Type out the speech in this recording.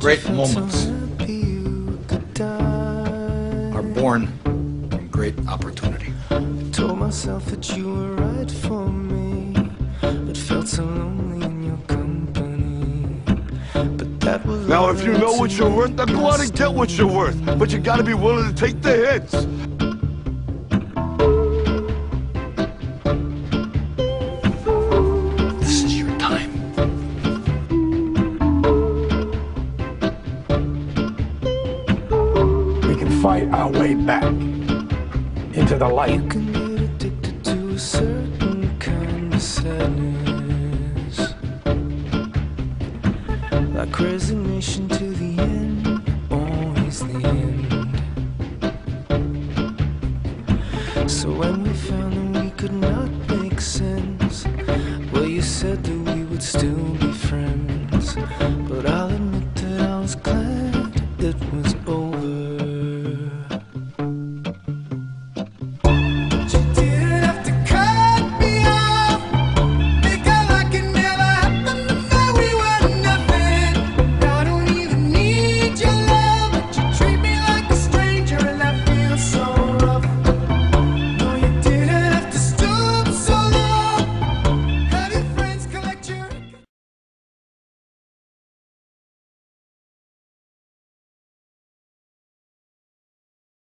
Great moments are born from great opportunity. I told myself that you were right for me, but felt so lonely in your company. But that was now, if you know what you're worth, then go out and get what you're worth. But you gotta be willing to take the hits. Fight our way back into the light. You can get addicted to a certain kind of sadness, like resignation to the end, always the end. So when we found that we could not make sense, well, you said that we would still